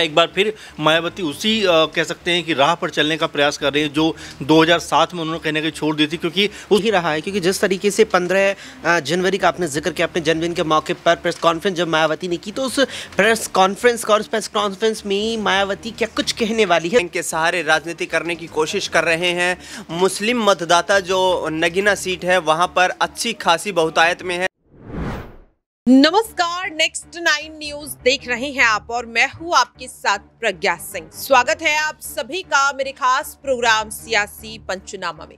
एक बार फिर मायावती उसी कह सकते हैं कि राह पर चलने का प्रयास कर रही है जो 2007 में उन्होंने कहने के छोड़ दी थी, क्योंकि वही रहा है। क्योंकि जिस तरीके से 15 जनवरी का आपने जिक्र किया, अपने जन्मदिन के मौके पर प्रेस कॉन्फ्रेंस जब मायावती ने की, तो उस प्रेस कॉन्फ्रेंस का और प्रेस कॉन्फ्रेंस में मायावती क्या कुछ कहने वाली है। इनके सहारे राजनीति करने की कोशिश कर रहे हैं। मुस्लिम मतदाता जो नगीना सीट है वहाँ पर अच्छी खासी बहुतायत में है। नमस्कार, नेक्स्ट 9 न्यूज देख रहे हैं आप और मैं हूं आपके साथ प्रज्ञा सिंह। स्वागत है आप सभी का मेरे खास प्रोग्राम सियासी पंचनामा में।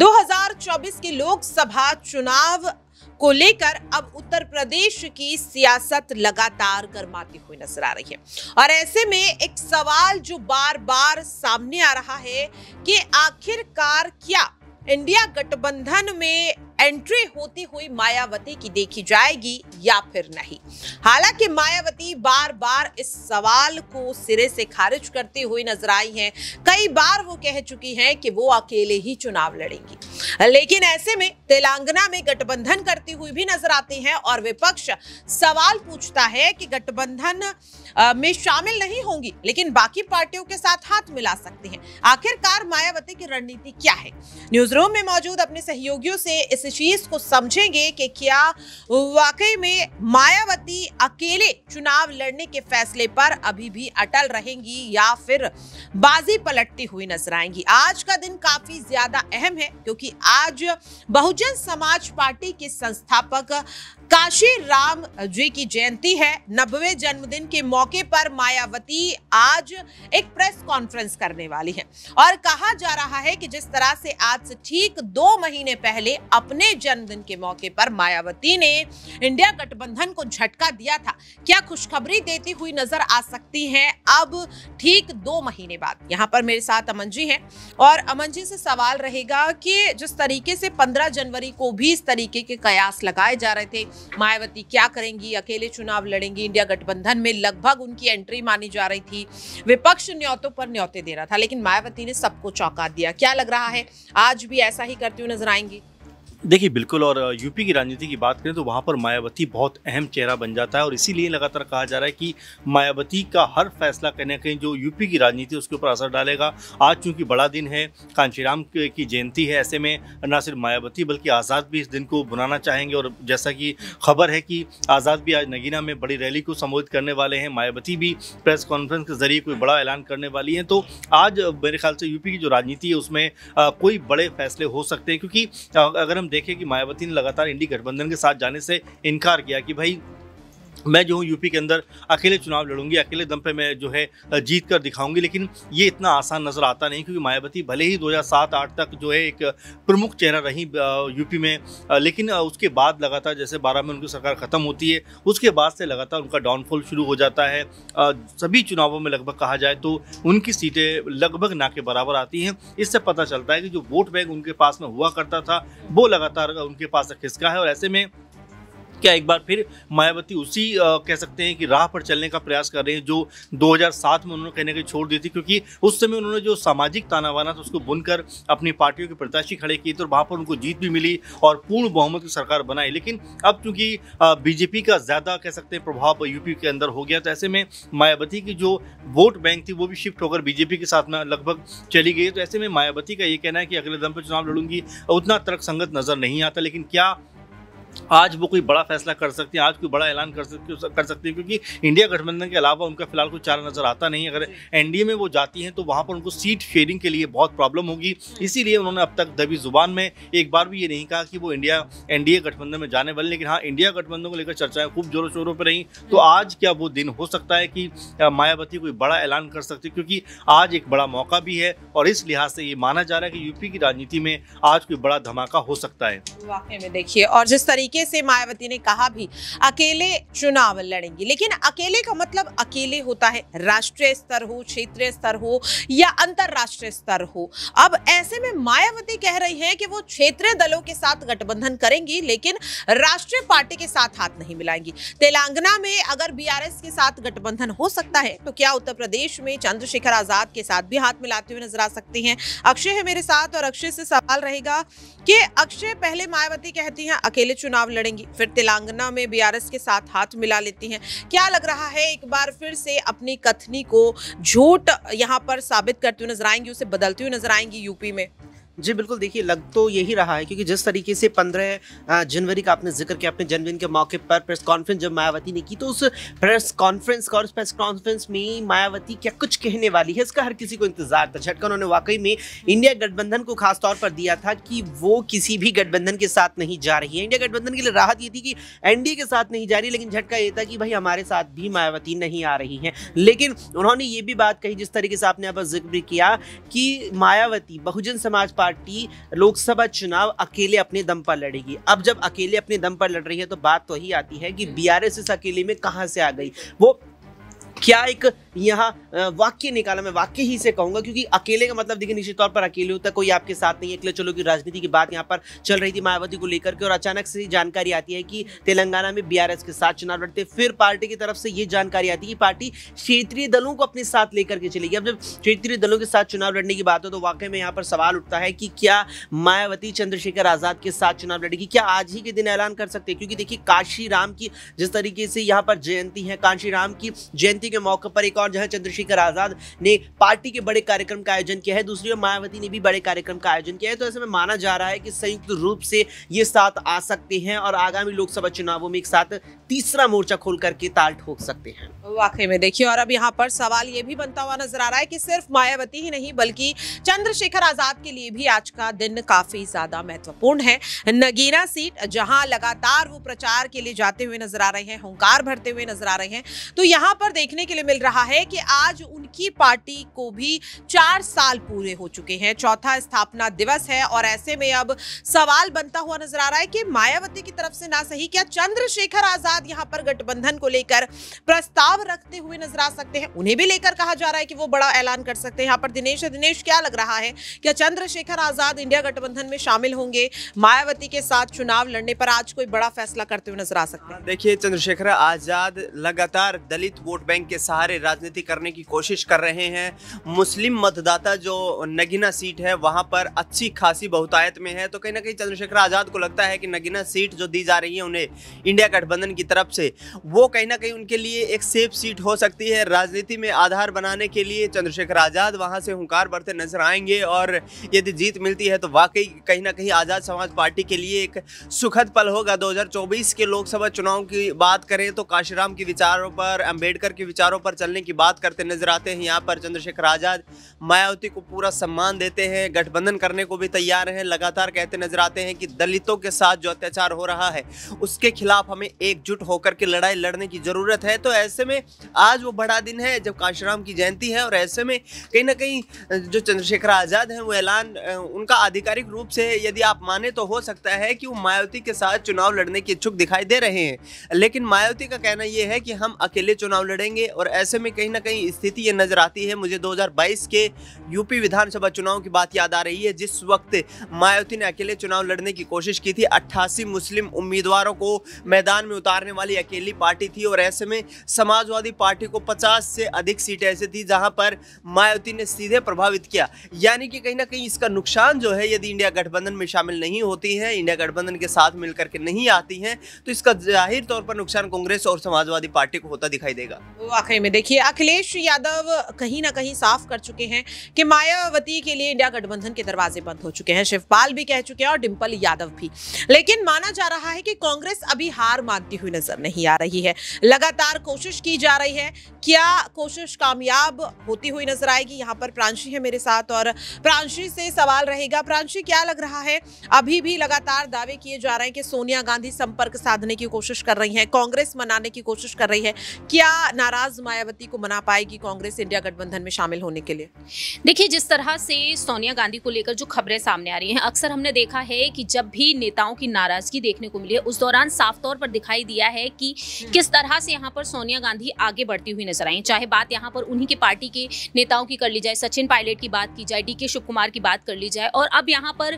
2024 के लोकसभा चुनाव को लेकर अब उत्तर प्रदेश की सियासत लगातार गर्माती हुई नजर आ रही है और ऐसे में एक सवाल जो बार बार सामने आ रहा है कि आखिरकार क्या इंडिया गठबंधन में एंट्री होती हुई मायावती की देखी जाएगी या फिर नहीं। हालांकि मायावती बार बार इस सवाल को सिरे से खारिज करती हुई नजर आई हैं। कई बार वो कह चुकी हैं कि वो अकेले ही चुनाव लड़ेंगी, लेकिन ऐसे में तेलंगाना में गठबंधन करती हुई भी नजर आती हैं और विपक्ष सवाल पूछता है कि गठबंधन में शामिल नहीं होंगी लेकिन बाकी पार्टियों के साथ हाथ मिला सकती हैं। आखिरकार मायावती की रणनीति क्या है? न्यूज रूम में मौजूद अपने सहयोगियों से इस चीज को समझेंगे कि क्या वाकई में मायावती अकेले चुनाव लड़ने के फैसले पर अभी भी अटल रहेंगी या फिर बाजी पलटती हुई नजर आएंगी। आज का दिन काफी ज्यादा अहम है क्योंकि आज बहुजन समाज पार्टी के संस्थापक काशीराम जी की जयंती है। 90वें जन्मदिन के मौके पर मायावती आज एक प्रेस कॉन्फ्रेंस करने वाली है और कहा जा रहा है कि जिस तरह से आज से ठीक 2 महीने पहले अपने जन्मदिन के मौके पर मायावती ने इंडिया गठबंधन को झटका दिया था, क्या खुशखबरी देती हुई नजर आ सकती हैं अब ठीक 2 महीने बाद। यहाँ पर मेरे साथ अमन जी हैं और अमन जी से सवाल रहेगा कि जिस तरीके से 15 जनवरी को भी इस तरीके के कयास लगाए जा रहे थे, मायावती क्या करेंगी, अकेले चुनाव लड़ेंगी, इंडिया गठबंधन में लगभग उनकी एंट्री मानी जा रही थी, विपक्ष न्योतों पर न्योते दे रहा था लेकिन मायावती ने सबको चौंका दिया। क्या लग रहा है आज भी ऐसा ही करती हुई नजर आएंगी? देखिए बिल्कुल, और यूपी की राजनीति की बात करें तो वहाँ पर मायावती बहुत अहम चेहरा बन जाता है और इसीलिए लगातार कहा जा रहा है कि मायावती का हर फैसला कहीं ना कहीं जो यूपी की राजनीति है उसके ऊपर असर डालेगा। आज चूंकि बड़ा दिन है, कांशीराम की जयंती है, ऐसे में ना सिर्फ मायावती बल्कि आज़ाद भी इस दिन को मनाना चाहेंगे और जैसा कि खबर है कि आज़ाद भी आज नगीना में बड़ी रैली को संबोधित करने वाले हैं। मायावती भी प्रेस कॉन्फ्रेंस के जरिए कोई बड़ा ऐलान करने वाली हैं। तो आज मेरे ख्याल से यूपी की जो राजनीति है उसमें कोई बड़े फैसले हो सकते हैं, क्योंकि अगर हम देखें कि मायावती ने लगातार इंडिया गठबंधन के साथ जाने से इनकार किया कि भाई मैं जो हूँ यूपी के अंदर अकेले चुनाव लड़ूंगी, अकेले दम पे मैं जो है जीत कर दिखाऊंगी, लेकिन ये इतना आसान नज़र आता नहीं क्योंकि मायावती भले ही 2007-8 तक जो है एक प्रमुख चेहरा रही यूपी में, लेकिन उसके बाद लगातार जैसे 12 में उनकी सरकार ख़त्म होती है उसके बाद से लगातार उनका डाउनफॉल शुरू हो जाता है। सभी चुनावों में लगभग कहा जाए तो उनकी सीटें लगभग ना के बराबर आती हैं। इससे पता चलता है कि जो वोट बैंक उनके पास में हुआ करता था वो लगातार उनके पास खिसका है और ऐसे में क्या एक बार फिर मायावती उसी कह सकते हैं कि राह पर चलने का प्रयास कर रही है जो 2007 में उन्होंने कहने के छोड़ दी थी, क्योंकि उस समय उन्होंने जो सामाजिक ताना बाना था उसको बुनकर अपनी पार्टियों के प्रत्याशी खड़े किए तो वहाँ पर उनको जीत भी मिली और पूर्ण बहुमत की सरकार बनाई। लेकिन अब चूंकि बीजेपी का ज़्यादा कह सकते हैं प्रभाव यूपी के अंदर हो गया तो ऐसे में मायावती की जो वोट बैंक थी वो भी शिफ्ट होकर बीजेपी के साथ में लगभग चली गई। तो ऐसे में मायावती का ये कहना है कि अगले दम पर चुनाव लड़ूंगी उतना तर्कसंगत नज़र नहीं आता, लेकिन क्या आज वो कोई बड़ा फैसला कर सकती हैं, आज कोई बड़ा ऐलान कर सकती हैं? क्योंकि इंडिया गठबंधन के अलावा उनका फिलहाल कोई चारा नजर आता नहीं। अगर एनडीए में वो जाती हैं तो वहाँ पर उनको सीट शेयरिंग के लिए बहुत प्रॉब्लम होगी, इसीलिए उन्होंने अब तक दबी जुबान में एक बार भी ये नहीं कहा कि वो एनडीए गठबंधन में जाने वाले, लेकिन हाँ इंडिया गठबंधन को लेकर चर्चाएं खूब जोरों शोरों पर रहीं। तो आज क्या वो दिन हो सकता है कि मायावती कोई बड़ा ऐलान कर सकती है? क्योंकि आज एक बड़ा मौका भी है और इस लिहाज से ये माना जा रहा है कि यूपी की राजनीति में आज कोई बड़ा धमाका हो सकता है। वाकई में देखिए, और जिस तरीके से मायावती ने कहा भी अकेले चुनाव लड़ेंगी, लेकिन अकेले का मतलब अकेले होता है, राष्ट्रीय स्तर हो, क्षेत्रीय स्तर हो या अंतरराष्ट्रीय स्तर हो। अब ऐसे में मायावती कह रही है कि वो क्षेत्रीय दलों के साथ गठबंधन करेंगी लेकिन राष्ट्रीय पार्टी के साथ हाथ नहीं मिलाएंगी। तेलंगाना में अगर बीआरएस के साथ गठबंधन हो सकता है तो क्या उत्तर प्रदेश में चंद्रशेखर आजाद के साथ भी हाथ मिलाते हुए नजर आ सकती है? अक्षय है मेरे साथ और अक्षय से सवाल रहेगा कि अक्षय, पहले मायावती कहती है अकेले चुनाव चुनाव लड़ेंगी, फिर तेलंगाना में बीआरएस के साथ हाथ मिला लेती हैं। क्या लग रहा है, एक बार फिर से अपनी कथनी को झूठ यहाँ पर साबित करती हुई नजर आएंगी, उसे बदलती हुई नजर आएंगी यूपी में? जी बिल्कुल, देखिए लग तो यही रहा है, क्योंकि जिस तरीके से 15 जनवरी का आपने जिक्र किया, अपने जन्मदिन के मौके पर प्रेस कॉन्फ्रेंस जब मायावती ने की, तो उस प्रेस कॉन्फ्रेंस का और उस प्रेस कॉन्फ्रेंस में मायावती क्या कुछ कहने वाली है, इसका हर किसी को इंतजार था। झटका उन्होंने वाकई में इंडिया गठबंधन को खास तौर पर दिया था कि वो किसी भी गठबंधन के साथ नहीं जा रही है। इंडिया गठबंधन के लिए राहत ये थी कि एनडीए के साथ नहीं जा रही, लेकिन झटका ये था कि भाई हमारे साथ भी मायावती नहीं आ रही है। लेकिन उन्होंने ये भी बात कही, जिस तरीके से आपने यहाँ पर जिक्र किया, कि मायावती बहुजन समाज पार्टी लोकसभा चुनाव अकेले अपने दम पर लड़ेगी। अब जब अकेले अपने दम पर लड़ रही है, तो बात तो ही आती है कि बीआरएस इस अकेले में कहां से आ गई। वो क्या एक यहाँ वाक्य निकाला, मैं वाक्य ही से कहूँगा, क्योंकि अकेले का मतलब देखिए निश्चित तौर पर अकेले होता है, कोई आपके साथ नहीं है, अकेले चलो की राजनीति की बात यहाँ पर चल रही थी मायावती को लेकर के। और अचानक से जानकारी आती है कि तेलंगाना में बीआरएस के साथ चुनाव लड़ते, फिर पार्टी की तरफ से ये जानकारी आती है कि पार्टी क्षेत्रीय दलों को अपने साथ लेकर के चलेगी। अब जब क्षेत्रीय दलों के साथ चुनाव लड़ने की बात हो, तो वाकई में यहाँ पर सवाल उठता है कि क्या मायावती चंद्रशेखर आजाद के साथ चुनाव लड़ेगी? क्या आज ही के दिन ऐलान कर सकते हैं? क्योंकि देखिए काशीराम की जिस तरीके से यहाँ पर जयंती है, काशीराम की जयंती के मौके पर एक और जहां चंद्रशेखर आजाद ने पार्टी के बड़े कार्यक्रम का आयोजन किया है, दूसरी ओर मायावती ने भी बड़े कार्यक्रम का आयोजन किया है, तो ऐसे में माना जा रहा है कि संयुक्त रूप से ये साथ आ सकते हैं और आगामी लोकसभा चुनावों में एक साथ तीसरा मोर्चा खोल करके ताल ठोक सकते हैं। वाकई में देखिए, और अब यहाँ पर सवाल ये भी बनता हुआ नजर आ रहा है कि सिर्फ मायावती ही नहीं बल्कि चंद्रशेखर आजाद के लिए भी आज का दिन काफी ज्यादा महत्वपूर्ण है। नगीना सीट जहाँ लगातार वो प्रचार के लिए जाते हुए नजर आ रहे हैं, हुंकार भरते हुए नजर आ रहे हैं, तो यहाँ पर देखने के लिए मिल रहा है कि आज उनकी पार्टी को भी 4 साल पूरे हो चुके हैं, चौथा स्थापना दिवस है, और ऐसे में अब सवाल बनता हुआ नजर आ रहा है कि मायावती की तरफ से ना सही, क्या चंद्रशेखर आजाद यहां पर गठबंधन को लेकर प्रस्ताव रखते हुए नजर आ सकते हैं? उन्हें भी लेकर कहा जा रहा है कि वो बड़ा ऐलान कर सकते हैं। यहाँ पर दिनेश, दिनेश क्या लग रहा है, क्या चंद्रशेखर आजाद इंडिया गठबंधन में शामिल होंगे? मायावती के साथ चुनाव लड़ने पर आज कोई बड़ा फैसला करते हुए नजर आ सकते हैं? देखिए चंद्रशेखर आजाद लगातार दलित वोट बैंक के सारे राजनीति करने की कोशिश कर रहे हैं। मुस्लिम मतदाता जो नगीना सीट है वहां पर अच्छी खासी बहुतायत में है, तो कहीं ना कहीं चंद्रशेखर आजाद को लगता है कि नगीना सीट जो दी जा रही है उन्हें इंडिया गठबंधन की तरफ से, वो कहीं ना कहीं उनके लिए एक सेफ सीट हो सकती है। राजनीति में आधार बनाने के लिए चंद्रशेखर आजाद वहां से हुंकार भरते नजर आएंगे, और यदि जीत मिलती है तो वाकई कहीं ना कहीं आजाद समाज पार्टी के लिए एक सुखद पल होगा। 2024 के लोकसभा चुनाव की बात करें तो काशीराम के विचारों पर, अम्बेडकर के विचारों पर चलने की बात करते नजर आते हैं। यहाँ पर चंद्रशेखर आजाद मायावती को पूरा सम्मान देते हैं, गठबंधन करने को भी तैयार हैं, लगातार कहते नजर आते हैं कि दलितों के साथ जो अत्याचार हो रहा है उसके खिलाफ हमें एकजुट होकर के लड़ाई लड़ने की जरूरत है। तो ऐसे में आज वो बड़ा दिन है जब काशीराम की जयंती है, और ऐसे में कहीं ना कहीं जो चंद्रशेखर आजाद हैं वो ऐलान उनका आधिकारिक रूप से यदि आप माने तो हो सकता है कि वो मायावती के साथ चुनाव लड़ने के इच्छुक दिखाई दे रहे हैं। लेकिन मायावती का कहना यह है कि हम अकेले चुनाव लड़ेंगे, और ऐसे में कहीं ना कहीं स्थिति ये नजर आती है। मुझे 2022 के यूपी विधानसभा चुनाव की बात याद आ रही है, जिस वक्त मायावती ने अकेले चुनाव लड़ने की कोशिश की थी। 88 मुस्लिम उम्मीदवारों को मैदान में उतारने वाली अकेली पार्टी थी, और ऐसे में समाजवादी पार्टी को 50 से अधिक सीटें ऐसी थी जहां पर मायावती ने सीधे प्रभावित किया। यानी कि कहीं ना कहीं इसका नुकसान जो है, यदि इंडिया गठबंधन में शामिल नहीं होती है, इंडिया गठबंधन के साथ मिलकर के नहीं आती है, तो इसका जाहिर तौर पर नुकसान कांग्रेस और समाजवादी पार्टी को होता दिखाई देगा। वाकई में देखिए अखिलेश यादव कहीं ना कहीं साफ कर चुके हैं कि मायावती के लिए इंडिया गठबंधन के दरवाजे बंद हो चुके हैं। शिवपाल भी कह चुके हैं और डिंपल यादव भी। लेकिन माना जा रहा है कि कांग्रेस अभी हार मानती हुई नजर नहीं आ रही है, लगातार कोशिश की जा रही है। क्या कोशिश कामयाब होती हुई नजर आएगी? यहाँ पर प्रांशी है मेरे साथ, और प्रांशी से सवाल रहेगा। प्रांशी, क्या लग रहा है, अभी भी लगातार दावे किए जा रहे हैं कि सोनिया गांधी संपर्क साधने की कोशिश कर रही है, कांग्रेस मनाने की कोशिश कर रही है, क्या नाराज मायावती को मना पाएगी कांग्रेस इंडिया गठबंधन में शामिल होने के लिए? देखिए जिस तरह से सोनिया गांधी को लेकर जो खबरें सामने आ रही हैं, अक्सर हमने देखा है कि जब भी नेताओं की नाराजगी देखने को मिली है, उस दौरान साफ तौर पर दिखाई दिया है कि किस तरह से यहाँ पर सोनिया गांधी आगे बढ़ती हुई नजर आई। चाहे बात यहाँ पर उन्हीं की पार्टी के नेताओं की कर ली जाए, सचिन पायलट की बात की जाए, डीके शिव कुमार की बात कर ली जाए, और अब यहाँ पर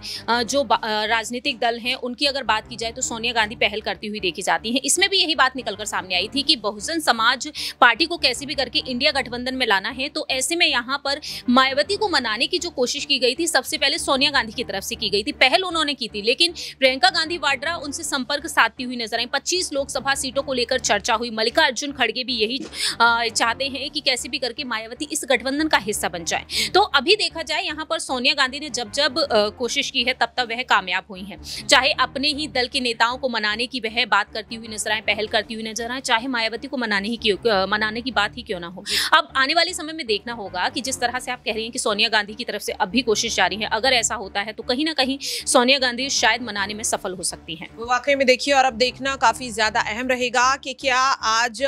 जो राजनीतिक दल हैं उनकी अगर बात की जाए तो सोनिया गांधी पहल करती हुई देखी जाती है। इसमें भी यही बात निकलकर सामने आई थी कि बहुजन समाज पार्टी पार्टी को कैसे भी करके इंडिया गठबंधन में लाना है। तो ऐसे में यहाँ पर मायावती को मनाने की जो कोशिश की गई थी सबसे पहले सोनिया गांधी की तरफ से की गई थी, पहल उन्होंने की थी, लेकिन प्रियंका गांधी वाड्रा उनसे संपर्क साधती हुई नजर आई। 25 लोकसभा सीटों को लेकर चर्चा हुई। मल्लिकार्जुन खड़गे भी यही चाहते हैं कि कैसे भी करके मायावती इस गठबंधन का हिस्सा बन जाए। तो अभी देखा जाए यहाँ पर सोनिया गांधी ने जब जब कोशिश की है तब तब वह कामयाब हुई हैं, चाहे अपने ही दल के नेताओं को मनाने की वह बात करती हुई नजर आए, पहल करती हुई नजर आए, चाहे मायावती को मनाने की बात ही क्यों ना हो। अब आने वाले समय में देखना होगा कि जिस तरह से आप कह रही हैं कि सोनिया गांधी की तरफ से अब भी कोशिश जारी है, अगर ऐसा होता है तो कहीं ना कहीं सोनिया गांधी शायद मनाने में सफल हो सकती हैं। वाकई में देखिए, और अब देखना काफी ज्यादा अहम रहेगा कि क्या आज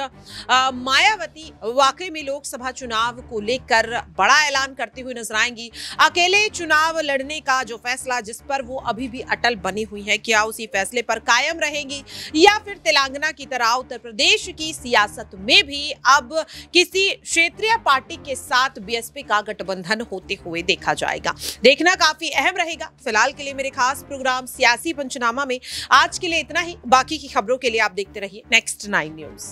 मायावती वाकई में लोकसभा चुनाव को लेकर बड़ा ऐलान करती हुई नजर आएंगी। अकेले चुनाव लड़ने का जो फैसला जिस पर वो अभी भी अटल बनी हुई है, क्या उसी फैसले पर कायम रहेंगी या फिर तेलंगाना की तरह उत्तर प्रदेश की सियासत में भी अब किसी क्षेत्रीय पार्टी के साथ बीएसपी का गठबंधन होते हुए देखा जाएगा। देखना काफी अहम रहेगा। फिलहाल के लिए मेरे खास प्रोग्राम सियासी पंचनामा में आज के लिए इतना ही। बाकी की खबरों के लिए आप देखते रहिए नेक्स्ट 9 न्यूज।